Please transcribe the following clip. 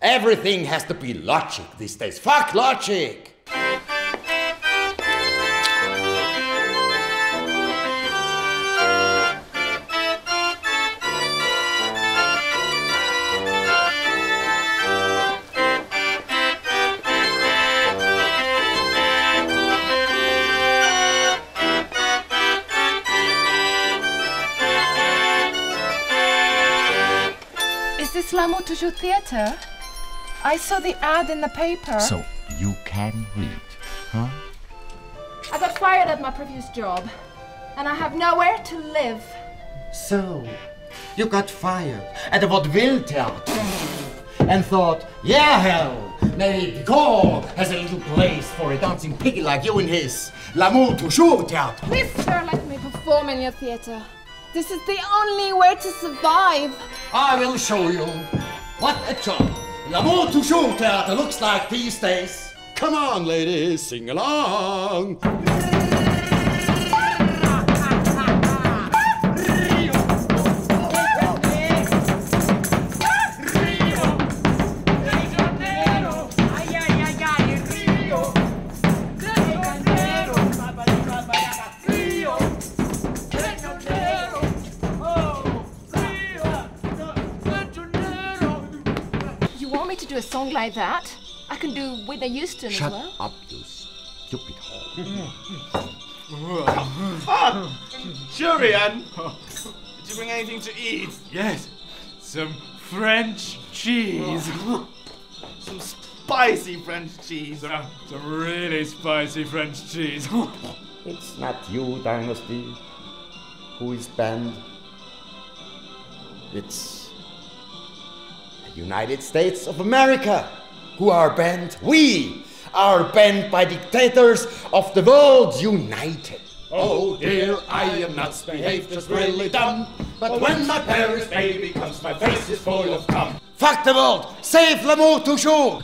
Everything has to be logic these days. Fuck logic! Is this L'amour toujours theatre? I saw the ad in the paper. So you can read, huh? I got fired at my previous job, and I have nowhere to live. So you got fired at the vaudeville theater and thought, yeah, hell, maybe Gaulle has a little place for a dancing piggy like you in his L'amour toujours theater. Please, sir, let me perform in your theater. This is the only way to survive. I will show you what a job L'amour toujours theater looks like these days. Come on, ladies, sing along. Do a song like that? I can do Whitney Houston as well. Shut up, you stupid hole. Jurian! Did you bring anything to eat? Yes, some French cheese. Some spicy French cheese. Some really spicy French cheese. It's not you, Dynasty, who is banned. It's United States of America, who are banned. We are banned by dictators of the world united. Oh dear, I am nuts, behaved just really dumb. But when my Paris baby comes, my face is full of cum. Fuck the world, save L'amour toujours.